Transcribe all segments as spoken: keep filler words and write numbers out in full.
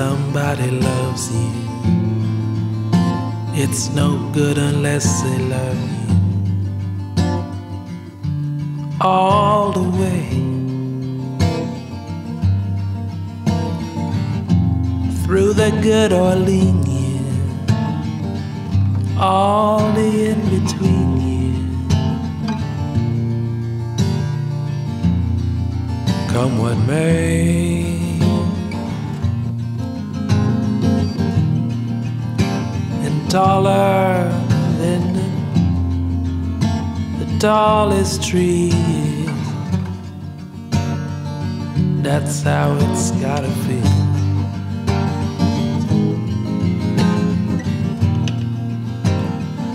somebody loves you. It's no good unless they love you all the way. Through the good or lean year, all the in between year, come what may. Taller than the tallest tree is. That's how it's gotta be.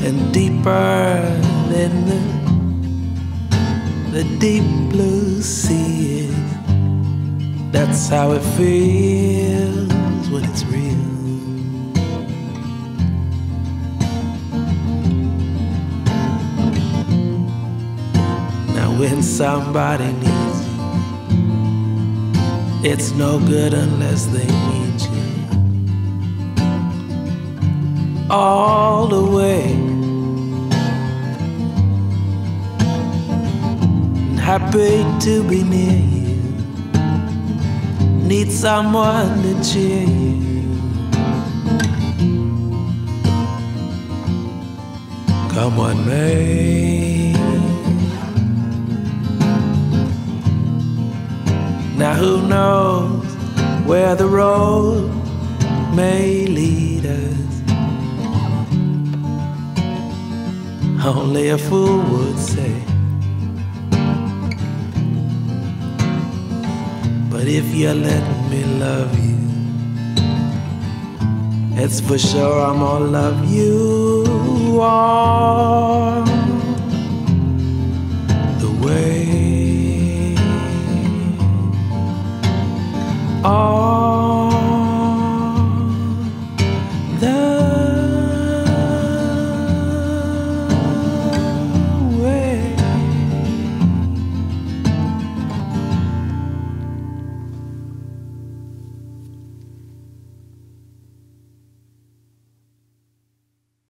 And deeper than the, the deep blue sea is. That's how it feels when it's real. When somebody needs you, it's no good unless they need you all the way. Happy to be near you, need someone to cheer you. Come what may. Now who knows where the road may lead us? Only a fool would say. But if you let me love you, it's for sure I'm gonna love you all the way.